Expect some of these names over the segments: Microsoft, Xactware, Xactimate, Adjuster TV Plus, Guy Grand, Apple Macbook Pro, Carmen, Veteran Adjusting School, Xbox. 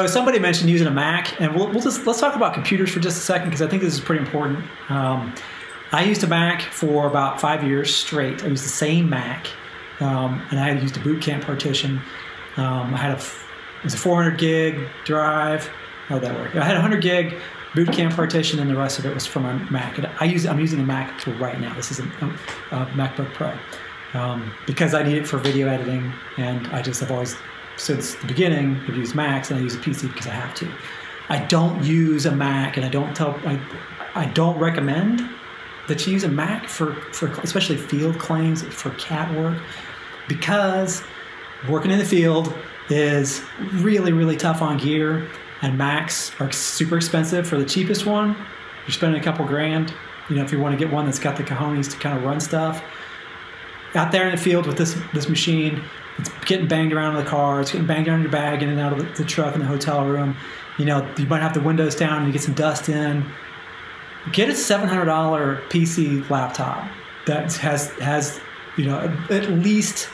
So somebody mentioned using a Mac, and let's talk about computers for just a second, because I think this is pretty important. I used a Mac for about 5 years straight. I used the same Mac, and I used a boot camp partition. It was a 400 gig drive. How'd that work? I had a 100 gig boot camp partition, and the rest of it was from my Mac. And I'm using a Mac for right now. This is a MacBook Pro because I need it for video editing, and I just have always, since the beginning, I've used Macs, and I use a PC because I have to. I don't use a Mac, and I don't recommend that you use a Mac for especially field claims, for CAT work, because working in the field is really, really tough on gear, and Macs are super expensive. For the cheapest one, you're spending a couple grand, you know, if you want to get one that's got the cojones to kind of run stuff. Out there in the field with this machine, it's getting banged around in the car, it's getting banged around in your bag, in and out of the truck in the hotel room. You know, you might have the windows down and you get some dust in. Get a $700 PC laptop that has you know, at least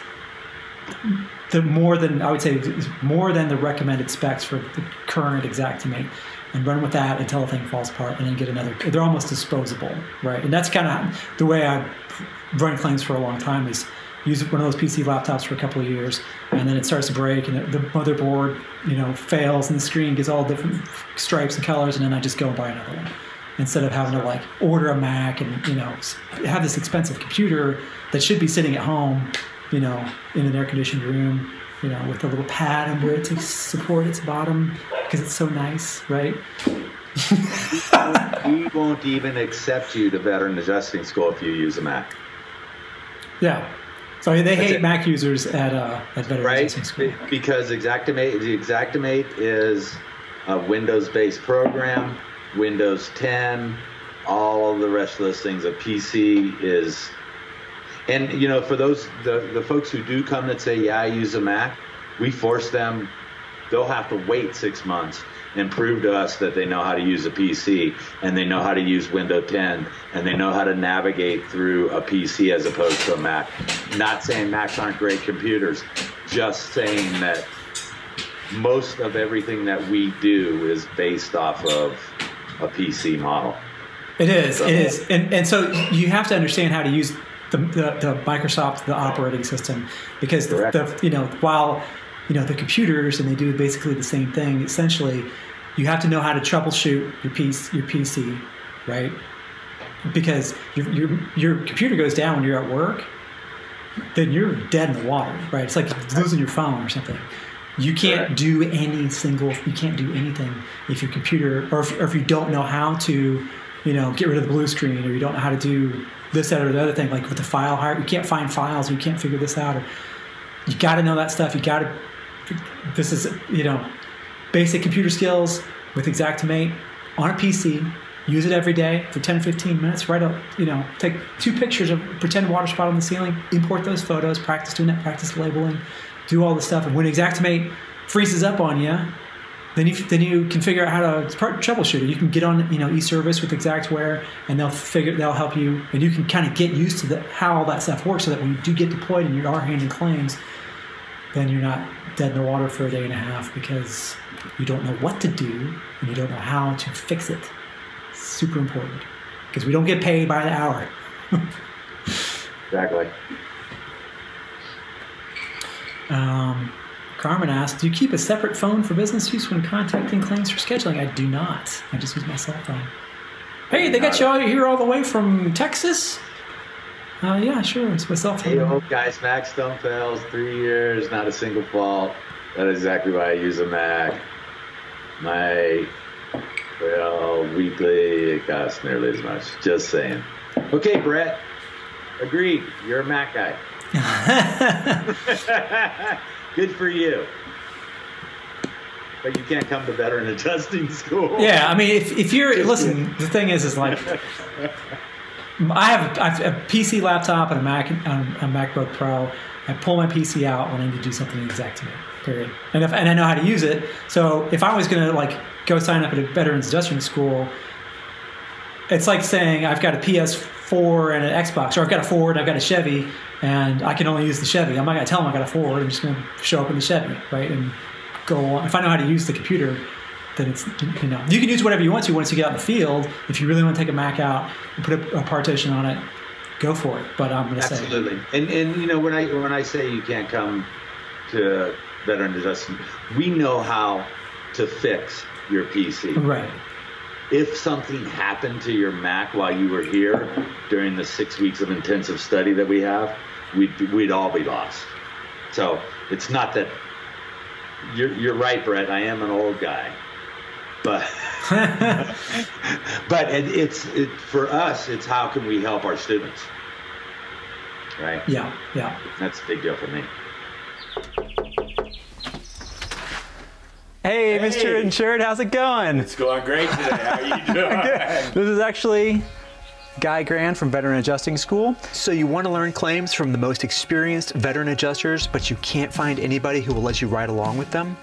more than the recommended specs for the current Xactimate, and run with that until the thing falls apart, and then get another. They're almost disposable, right? And that's kind of the way I run claims for a long time, is use one of those PC laptops for a couple of years, and then it starts to break, and the motherboard, you know, fails, and the screen gets all different stripes and colors, and then I just go and buy another one, instead of having to like order a Mac and, you know, have this expensive computer that should be sitting at home, you know, in an air-conditioned room, you know, with a little pad under it to support its bottom because it's so nice, right? We won't even accept you to Veteran Adjusting School if you use a Mac. Yeah. So they hate Mac users at Veteran Adjusting School. Right, because Xactimate is a Windows-based program, Windows 10, all of the rest of those things. A PC is... And, you know, for those, the folks who do come that say, yeah, I use a Mac, we force them, they'll have to wait 6 months and prove to us that they know how to use a PC, and they know how to use Windows 10, and they know how to navigate through a PC as opposed to a Mac. Not saying Macs aren't great computers, just saying that most of everything that we do is based off of a PC model. It is, so. It is. And so you have to understand how to use the Microsoft, the operating system, because you know, while you know the computers, and they do basically the same thing essentially, you have to know how to troubleshoot your PC, right? Because your computer goes down when you're at work, then you're dead in the water, right? It's like losing your phone or something. You can't do you can't do anything if your computer, or if you don't know how to, you know, get rid of the blue screen, or you don't know how to do this, that, or the other thing, like with the file hierarchy. You can't find files, or you can't figure this out, or you got to know that stuff. You got to, this is, you know, basic computer skills with Xactimate on a PC. Use it every day for 10, 15 minutes. Write up, you know, take 2 pictures of pretend water spot on the ceiling, import those photos, practice doing that, practice labeling, do all the stuff. And when Xactimate freezes up on you, then you can figure out how to troubleshoot it. You can get on, you know, eService with Xactware, and they'll help you, and you can kind of get used to how all that stuff works, so that when you do get deployed and you are handling claims, then you're not dead in the water for a day and a half because you don't know what to do and you don't know how to fix it. It's super important because we don't get paid by the hour. Exactly. Carmen asked, do you keep a separate phone for business use when contacting claims for scheduling? I do not. I just use my cell phone. Hey, they got you all here all the way from Texas? Yeah, sure. It's my cell phone. Hey, old guys, Macs don't fail. 3 years, not a single fault. That's exactly why I use a Mac. Weekly, it costs nearly as much. Just saying. Okay, Brett. Agreed. You're a Mac guy. Good for you. But you can't come to Veteran Adjusting School. Yeah, I mean, if you're... Listen, the thing is like... I have a PC laptop and a MacBook Pro. I pull my PC out when I need to do something Xactimate, period. And I know how to use it. So if I was going to, like, go sign up at a Veterans Adjusting School, it's like saying I've got a PS4 and an Xbox, or I've got a Ford and I've got a Chevy, and I can only use the Chevy. I'm not going to tell them I got a Ford. I'm just going to show up in the Chevy, right? And go on. If I know how to use the computer, then it's, you know, you can use whatever you want to once you get out in the field. If you really want to take a Mac out and put a partition on it, go for it. But I'm going to say absolutely. And you know, when I say you can't come to Veteran Adjusting, we know how to fix your PC. Right. If something happened to your Mac while you were here during the 6 weeks of intensive study that we have, we'd all be lost. So it's not that you're right, Brett. I am an old guy, but but it's for us. It's how can we help our students, right? Yeah, yeah. That's a big deal for me. Hey, Mr. Insured, how's it going? It's going great today. How are you doing? Good. This is actually Guy Grand from Veteran Adjusting School. So you want to learn claims from the most experienced veteran adjusters, but you can't find anybody who will let you ride along with them?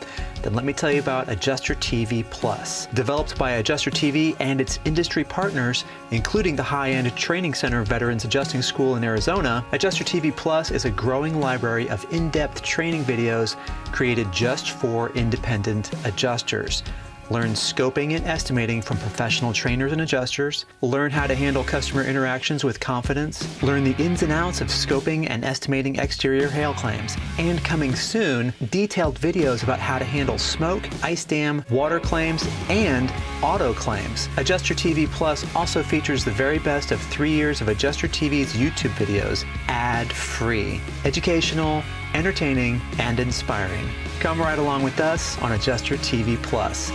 Then let me tell you about Adjuster TV Plus. Developed by Adjuster TV and its industry partners, including the high-end training center Veterans Adjusting School in Arizona, Adjuster TV Plus is a growing library of in-depth training videos created just for independent adjusters. Learn scoping and estimating from professional trainers and adjusters. Learn how to handle customer interactions with confidence. Learn the ins and outs of scoping and estimating exterior hail claims. And coming soon, detailed videos about how to handle smoke, ice dam, water claims, and auto claims. Adjuster TV Plus also features the very best of 3 years of Adjuster TV's YouTube videos, ad-free, educational, entertaining, and inspiring. Come right along with us on Adjuster TV Plus.